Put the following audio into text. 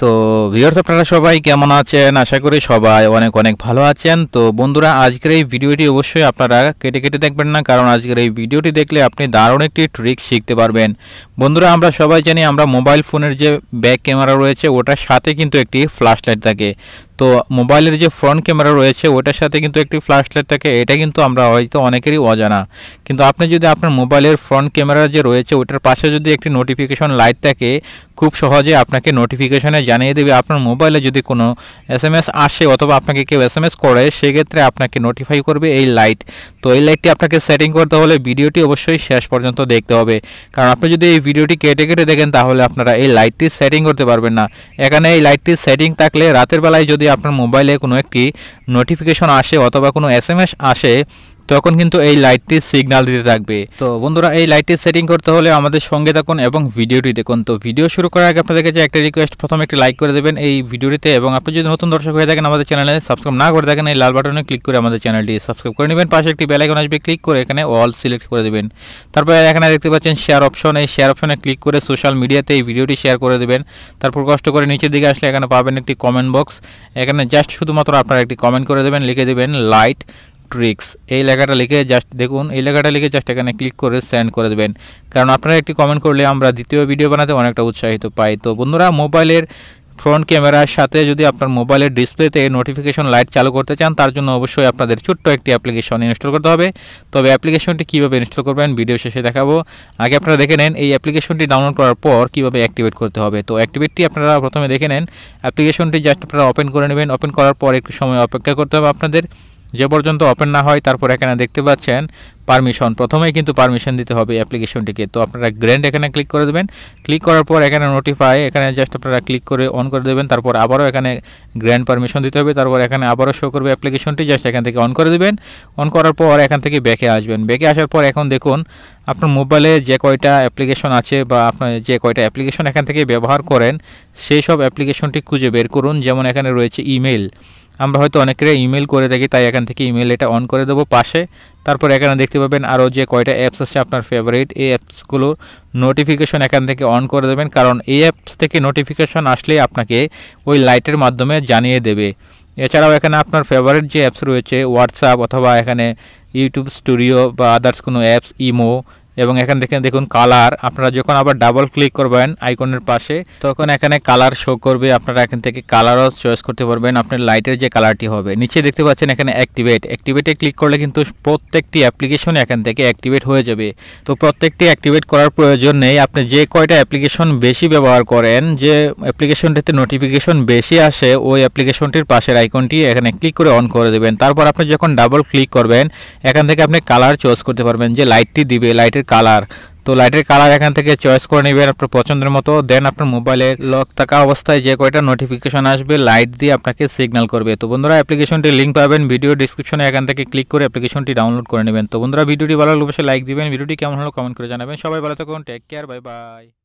तो ভিউয়ার্স আপনারা সবাই কেমন আছেন আশা করি সবাই অনেক অনেক ভালো আছেন। তো বন্ধুরা আজকের এই ভিডিওটি অবশ্যই আপনারা কেটে কেটে দেখবেন না, কারণ আজকের এই ভিডিওটি দেখলে আপনি দারুণ একটি ট্রিক শিখতে পারবেন। বন্ধুরা আমরা সবাই জানি আমরা মোবাইল ফোনের যে ব্যাক ক্যামেরা রয়েছে ওটার সাথে কিন্তু একটি ফ্ল্যাশ লাইট থাকে। তো মোবাইলের যে ফ্রন্ট ক্যামেরা রয়েছে ওটার সাথে কিন্তু একটি ফ্ল্যাশ লাইট থাকে, এটা কিন্তু আমরা হয়তো অনেকেরই অজানা। কিন্তু আপনি যদি আপনার মোবাইলের ফ্রন্ট ক্যামেরা যে রয়েছে ওটার পাশে যদি একটি নোটিফিকেশন লাইট থাকে, খুব সহজে আপনাকে নোটিফিকেশনে জানিয়ে দেবে আপনার মোবাইলে যদি কোনো SMS আসে অথবা আপনাকে কেউ SMS করে, সেক্ষেত্রে আপনাকে নোটিফাই করবে এই লাইট। তো এই লাইটটি আপনাকে সেটিং করতে হলে ভিডিওটি অবশ্যই শেষ পর্যন্ত দেখতে হবে, কারণ আপনি যদি এই ভিডিওটি কেটে কেটে দেখেন তাহলে আপনারা এই লাইটটি সেটিং করতে পারবেন না। এখানে এই লাইটটি সেটিং থাকলে রাতের বেলায় যদি আপনার মোবাইলে কোনো একটি নোটিফিকেশন আসে অথবা কোনো SMS আসে তখন কিন্তু এই লাইটটি সিগন্যাল দিতে থাকবে। তো বন্ধুরা এই লাইটটি সেটিং করতে হলে আমাদের সঙ্গে থাকুন এবং ভিডিওটি দেখুন। তো ভিডিও শুরু করার আগে আপনাদের কাছে একটা রিকোয়েস্ট, প্রথমে একটি লাইক করে দেবেন এই ভিডিওটিতে, এবং আপনি যদি নতুন দর্শক হয়ে থাকেন আমাদের চ্যানেলে সাবস্ক্রাইব না করে থাকেন এই লাল বাটনে ক্লিক করে আমাদের চ্যানেলটি সাবস্ক্রাইব করে নেবেন। পাশে একটি বেল আইকন আসবে, ক্লিক করে এখানে অল সিলেক্ট করে দেবেন। তারপরে এখানে দেখতে পাচ্ছেন শেয়ার অপশন, এই শেয়ার অপশনে ক্লিক করে সোশ্যাল মিডিয়াতে এই ভিডিওটি শেয়ার করে দেবেন। তারপর কষ্ট করে নিচের দিকে আসলে এখানে পাবেন একটি কমেন্ট বক্স, এখানে জাস্ট শুধুমাত্র আপনারা একটি কমেন্ট করে দেবেন, লিখে দেবেন লাইট ট্রিক্স, এই লেখাটা লিখে জাস্ট দেখুন এই লেখাটা লিখে জাস্ট এখানে ক্লিক করে সেন্ড করে দেবেন, কারণ আপনারা একটি কমেন্ট করলে আমরা দ্বিতীয় ভিডিও বানাতে অনেকটা উৎসাহিত পাই। তো বন্ধুরা মোবাইলের ফ্রন্ট ক্যামেরার সাথে যদি আপনার মোবাইলের ডিসপ্লেতে নোটিফিকেশন লাইট চালু করতে চান তার জন্য অবশ্যই আপনাদের ছোট্ট একটি অ্যাপ্লিকেশন ইনস্টল করতে হবে। তবে অ্যাপ্লিকেশনটি কীভাবে ইনস্টল করবেন ভিডিও শেষে দেখাবো, আগে আপনারা দেখে নেন এই অ্যাপ্লিকেশনটি ডাউনলোড করার পর কীভাবে অ্যাক্টিভেট করতে হবে। তো অ্যাক্টিভেটটি আপনারা প্রথমে দেখে নেন, অ্যাপ্লিকেশনটি জাস্ট আপনারা ওপেন করে নেবেন, ওপেন করার পর একটু সময় অপেক্ষা করতে হবে আপনাদের যে পর্যন্ত ওপেন না হয়। তারপর এখানে দেখতে পাচ্ছেন পারমিশন, প্রথমেই কিন্তু পারমিশন দিতে হবে অ্যাপ্লিকেশনটিকে। তো আপনারা গ্র্যান্ড এখানে ক্লিক করে দেবেন, ক্লিক করার পর এখানে নোটিফাই এখানে জাস্ট আপনারা ক্লিক করে অন করে দেবেন। তারপর আবারও এখানে গ্র্যান্ড পারমিশন দিতে হবে, তারপর এখানে আবারও শো করবে অ্যাপ্লিকেশনটি, জাস্ট এখান থেকে অন করে দেবেন। অন করার পর এখান থেকে ব্যাকে আসবেন, ব্যাকে আসার পর এখন দেখুন আপনার মোবাইলে যে কয়টা অ্যাপ্লিকেশন আছে বা আপনার যে কয়টা অ্যাপ্লিকেশন এখান থেকে ব্যবহার করেন সেই সব অ্যাপ্লিকেশনটি খুঁজে বের করুন। যেমন এখানে রয়েছে ইমেল, আমরা হয়তো অনেকেরা ইমেল করে থাকি, তাই এখান থেকে ইমেল এটা অন করে দেবো পাশে। তারপর এখানে দেখতে পাবেন আরও যে কয়টা অ্যাপস আছে আপনার ফেভারিট, এই অ্যাপসগুলোর নোটিফিকেশন এখান থেকে অন করে দেবেন, কারণ এই অ্যাপস থেকে নোটিফিকেশন আসলে আপনাকে ওই লাইটের মাধ্যমে জানিয়ে দেবে। এছাড়াও এখানে আপনার ফেভারিট যে অ্যাপস রয়েছে হোয়াটসঅ্যাপ অথবা এখানে ইউটিউব স্টুডিও বা আদার্স কোনো অ্যাপস, ইমো, এবং এখান থেকে দেখুন কালার, আপনারা যখন আবার ডাবল ক্লিক করবেন আইকনের পাশে তখন এখানে কালার শো করবে, আপনারা এখান থেকে কালারও চয়েস করতে পারবেন আপনার লাইটের যে কালারটি হবে। নিচে দেখতে পাচ্ছেন এখানে অ্যাক্টিভেট, অ্যাক্টিভেটে ক্লিক করলে কিন্তু প্রত্যেকটি অ্যাপ্লিকেশন এখান থেকে অ্যাক্টিভেট হয়ে যাবে। তো প্রত্যেকটি অ্যাক্টিভেট করার প্রয়োজন নেই, আপনি যে কয়টা অ্যাপ্লিকেশন বেশি ব্যবহার করেন, যে অ্যাপ্লিকেশনটিতে নোটিফিকেশন বেশি আসে ওই অ্যাপ্লিকেশনটির পাশের আইকনটি এখানে ক্লিক করে অন করে দেবেন। তারপর আপনি যখন ডাবল ক্লিক করবেন এখান থেকে আপনি কালার চয়েস করতে পারবেন, যে লাইটটি দিবে লাইটের কালার, তো লাইটের কালার এখান থেকে চয়েস করে নেবেন আপনার পছন্দের মতো। দেন আপনার মোবাইলের লক থাকা অবস্থায় যে কয়টা নোটিফিকেশন আসবে লাইট দিয়ে আপনাকে সিগন্যাল করবে। তো বন্ধুরা অ্যাপ্লিকেশনটির লিঙ্ক পাবেন ভিডিও ডিসক্রিপশনে, এখান থেকে ক্লিক করে অ্যাপ্লিকেশনটি ডাউনলোড করে নেবেন। তো বন্ধুরা ভিডিওটি ভালো লাগলে অবশ্যই লাইক দিবেন, ভিডিওটি কেমন হলো কমেন্ট করে জানাবেন। সবাই ভালো থাকুন, টেক কেয়ার, বাই বাই।